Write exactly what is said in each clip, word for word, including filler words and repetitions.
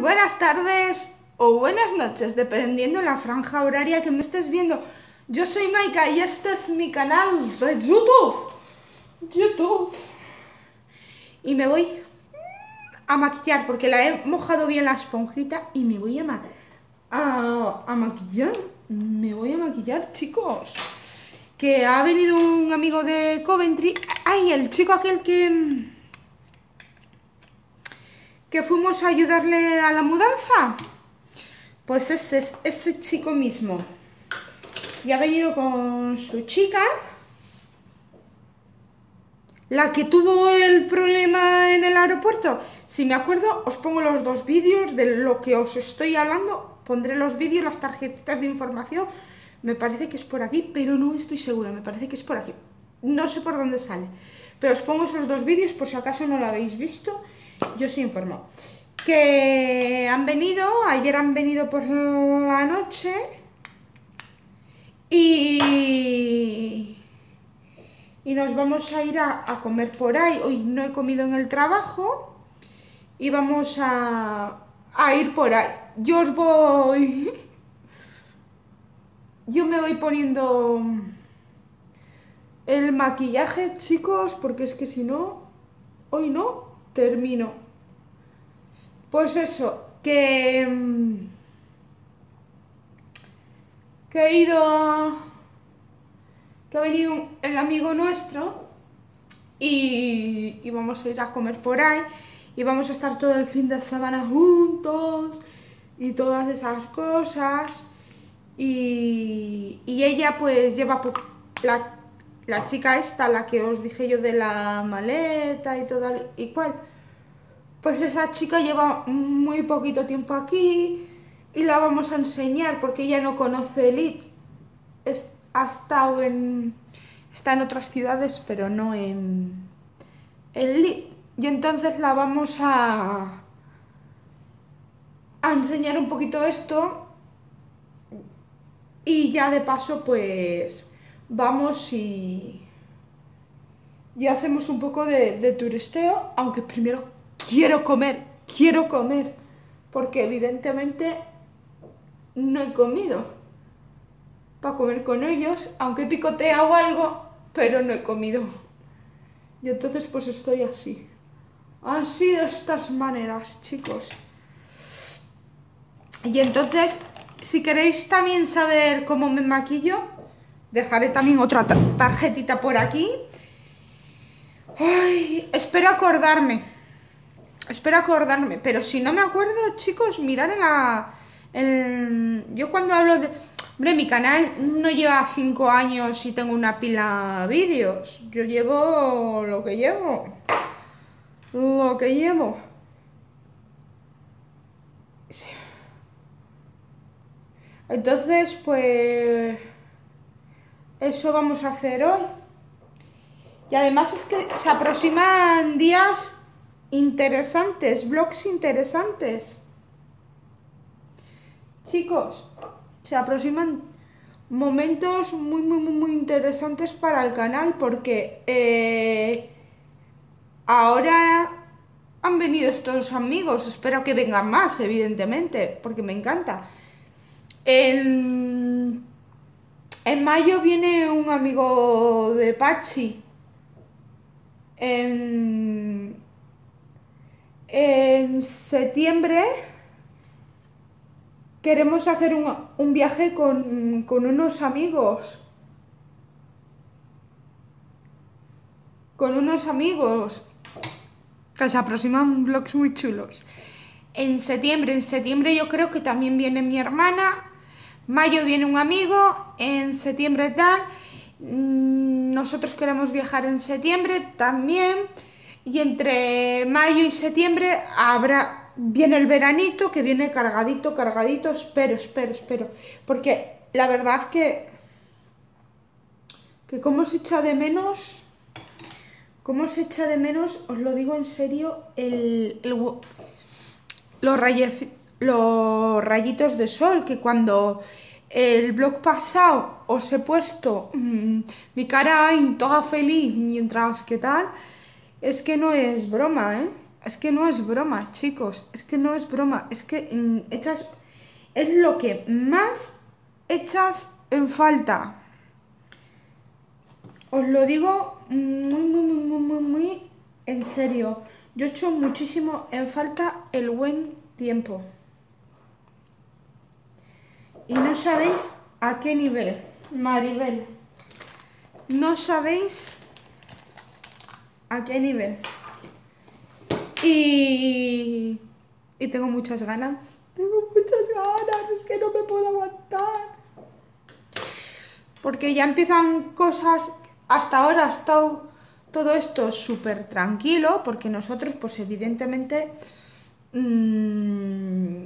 buenas tardes o buenas noches, dependiendo la franja horaria que me estés viendo. Yo soy Mayka y este es mi canal de YouTube. YouTube. Y me voy a maquillar porque la he mojado bien la esponjita y me voy a maquillar. A, a maquillar, me voy a maquillar, chicos. Que ha venido un amigo de Coventry. Ay, el chico aquel que que fuimos a ayudarle a la mudanza. Pues ese es ese chico mismo. Y ha venido con su chica, la que tuvo el problema en el aeropuerto. Si me acuerdo, os pongo los dos vídeos de lo que os estoy hablando. Pondré los vídeos, las tarjetitas de información. Me parece que es por aquí, pero no estoy segura. Me parece que es por aquí. No sé por dónde sale. Pero os pongo esos dos vídeos por si acaso no lo habéis visto. Yo os informo. Que han venido, ayer han venido por la noche. Y... y nos vamos a ir a, a comer por ahí. Hoy no he comido en el trabajo. Y vamos a, a ir por ahí. Yo os voy... Yo me voy poniendo el maquillaje, chicos, porque es que si no, hoy no termino. Pues eso, que, que he ido, que ha venido el amigo nuestro y, y vamos a ir a comer por ahí y vamos a estar todo el fin de semana juntos y todas esas cosas. Y, y ella pues lleva la, la chica esta, la que os dije yo de la maleta y todo y cual. Pues esa chica lleva muy poquito tiempo aquí y la vamos a enseñar porque ella no conoce el I T. Es, ha estado en, está en otras ciudades pero no en el I T. Y entonces la vamos a, a enseñar un poquito esto. Y ya de paso pues vamos y, y hacemos un poco de, de turisteo, aunque primero quiero comer, quiero comer, porque evidentemente no he comido para comer con ellos, aunque he picoteado algo, pero no he comido. Y entonces pues estoy así, así de estas maneras, chicos. Y entonces... si queréis también saber cómo me maquillo, dejaré también otra tarjetita por aquí. Ay, espero acordarme. Espero acordarme. Pero si no me acuerdo, chicos, mirad en la... En... Yo cuando hablo de... Hombre, mi canal no lleva cinco años y tengo una pila de vídeos. Yo llevo lo que llevo. Lo que llevo. Sí. Entonces, pues, eso vamos a hacer hoy. Y además es que se aproximan días interesantes, vlogs interesantes. Chicos, se aproximan momentos muy, muy, muy, muy interesantes para el canal porque eh, ahora han venido estos amigos. Espero que vengan más, evidentemente, porque me encanta. En, en mayo viene un amigo de Pachi. En, en septiembre queremos hacer un, un viaje con, con unos amigos. Con unos amigos. Que se aproximan vlogs muy chulos. En septiembre, en septiembre yo creo que también viene mi hermana. Mayo viene un amigo, en septiembre tal, nosotros queremos viajar en septiembre también, y entre mayo y septiembre habrá, viene el veranito, que viene cargadito, cargadito, espero, espero, espero, porque la verdad que, que como se echa de menos, como se echa de menos, os lo digo en serio, el, el, los rayos... los rayitos de sol, que cuando el vlog pasado os he puesto mmm, mi cara ahí toda feliz mientras que tal, es que no es broma, ¿eh? Es que no es broma, chicos. Es que no es broma. Es que echas... Es lo que más echas en falta. Os lo digo muy, muy, muy, muy, muy en serio. Yo echo muchísimo en falta el buen tiempo. Y no sabéis a qué nivel, Maribel. No sabéis a qué nivel. Y, y tengo muchas ganas. Tengo muchas ganas, es que no me puedo aguantar. Porque ya empiezan cosas... Hasta ahora ha estado todo esto súper tranquilo, porque nosotros, pues evidentemente, mmm,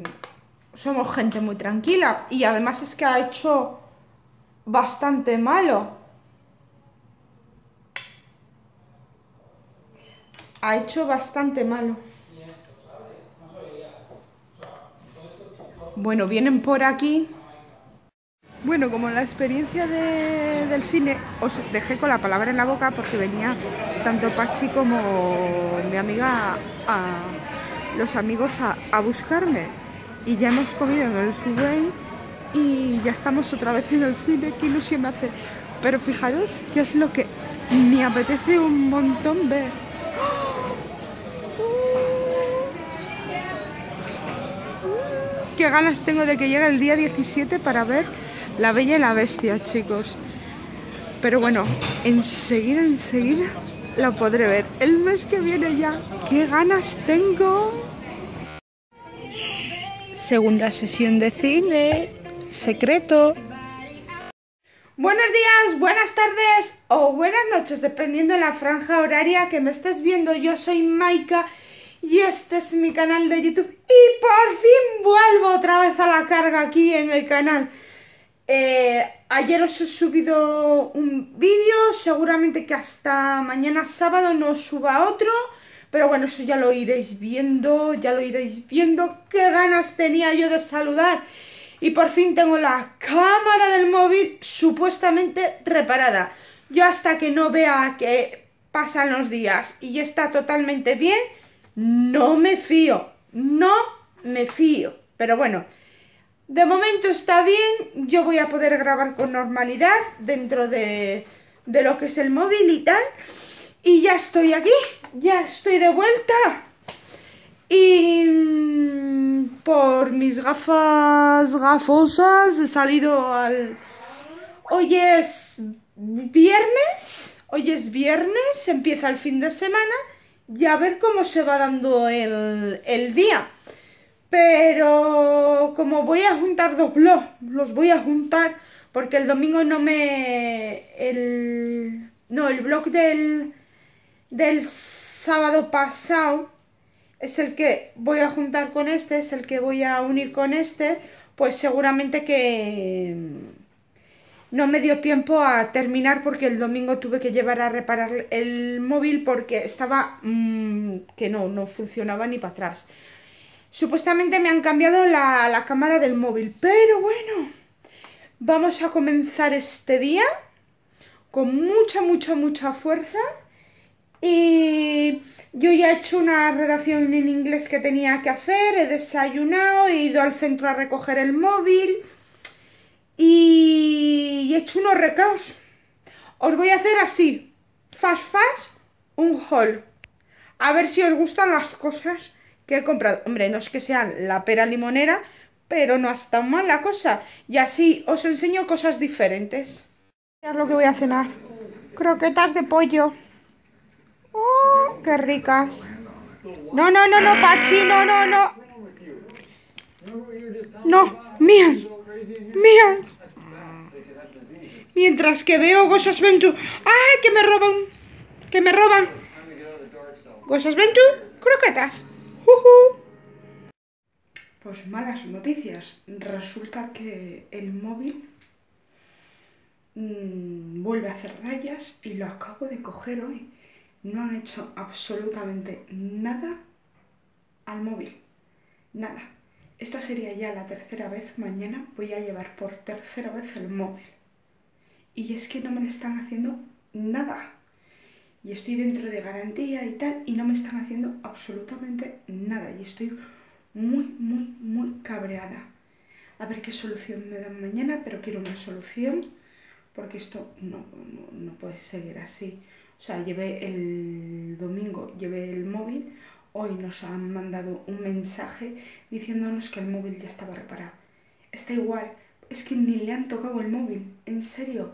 somos gente muy tranquila. Y además es que ha hecho bastante malo. Ha hecho bastante malo. Bueno, vienen por aquí. Bueno, como la experiencia de, del cine, os dejé con la palabra en la boca porque venía tanto Pachi como mi amiga, a, los amigos a, a buscarme. Y ya hemos comido en el Subway y ya estamos otra vez en el cine, qué ilusión me hace. Pero fijaros que es lo que me apetece un montón ver. Qué ganas tengo de que llegue el día diecisiete para ver La Bella y la Bestia, chicos. Pero bueno, enseguida, enseguida la podré ver. El mes que viene ya. ¡Qué ganas tengo! Segunda sesión de cine. Secreto. Buenos días, buenas tardes o buenas noches, dependiendo de la franja horaria que me estés viendo. Yo soy Mayka y este es mi canal de YouTube. Y por fin vuelvo otra vez a la carga aquí en el canal. Eh, ayer os he subido un vídeo, seguramente que hasta mañana sábado no os suba otro, pero bueno, eso ya lo iréis viendo, ya lo iréis viendo. Qué ganas tenía yo de saludar, y por fin tengo la cámara del móvil supuestamente reparada. Yo hasta que no vea que pasan los días y ya está totalmente bien, no me fío, no me fío, pero bueno. De momento está bien, yo voy a poder grabar con normalidad dentro de, de lo que es el móvil y tal. Y ya estoy aquí, ya estoy de vuelta. Y mmm, por mis gafas gafosas he salido al... Hoy es viernes, hoy es viernes, empieza el fin de semana. Y a ver cómo se va dando el, el día. Pero como voy a juntar dos vlogs, los voy a juntar porque el domingo no me... El, no, el vlog del, del sábado pasado es el que voy a juntar con este, es el que voy a unir con este. Pues seguramente que no me dio tiempo a terminar porque el domingo tuve que llevar a reparar el móvil porque estaba... Mmm, que no, no funcionaba ni para atrás. Supuestamente me han cambiado la, la cámara del móvil, pero bueno, vamos a comenzar este día con mucha, mucha, mucha fuerza. Y yo ya he hecho una redacción en inglés que tenía que hacer, he desayunado, he ido al centro a recoger el móvil y he hecho unos recados. Os voy a hacer así, fast, fast, un haul, a ver si os gustan las cosas que he comprado. Hombre, no es que sea la pera limonera, pero no es tan mal la cosa. Y así os enseño cosas diferentes. Mirad lo que voy a cenar. Croquetas de pollo. ¡Oh, qué ricas! No, no, no, no, Pachi, no, no, no. No, mías, mías. Mientras que veo Gocha's Ventu. ¡Ah, que me roban! ¡Que me roban! Gocha's Ventu, croquetas. Uh-huh. Pues malas noticias. Resulta que el móvil mmm, vuelve a hacer rayas y lo acabo de coger hoy. No han hecho absolutamente nada al móvil. Nada. Esta sería ya la tercera vez. Mañana voy a llevar por tercera vez el móvil. Y es que no me le están haciendo nada. y estoy dentro de garantía y tal, y no me están haciendo absolutamente nada, y estoy muy, muy, muy cabreada. A ver qué solución me dan mañana, pero quiero una solución, porque esto no, no, no puede seguir así. O sea, llevé el domingo, llevé el móvil, hoy nos han mandado un mensaje diciéndonos que el móvil ya estaba reparado. Está igual, es que ni le han tocado el móvil, en serio.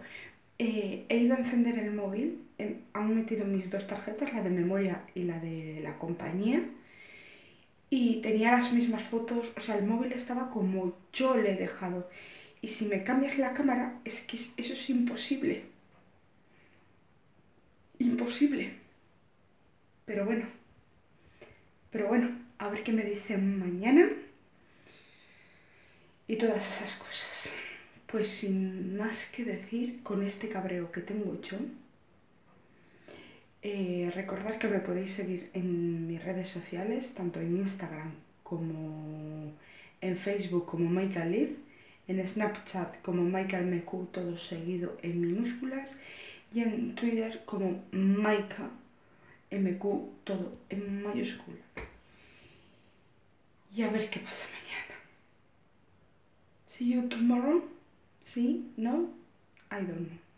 Eh, he ido a encender el móvil, eh, han metido mis dos tarjetas, la de memoria y la de la compañía, y tenía las mismas fotos, o sea, el móvil estaba como yo le he dejado. Y si me cambias la cámara, es que eso es imposible. Imposible. Pero bueno. Pero bueno, a ver qué me dicen mañana. Y todas esas cosas. Pues sin más que decir, con este cabreo que tengo yo, eh, recordad que me podéis seguir en mis redes sociales, tanto en Instagram como en Facebook como Mayka Live, en Snapchat como MAYKAMQ, todo seguido en minúsculas, y en Twitter como MAYKAMQ, todo en mayúscula. Y a ver qué pasa mañana. See you tomorrow. ¿Sí? ¿No? I don't know.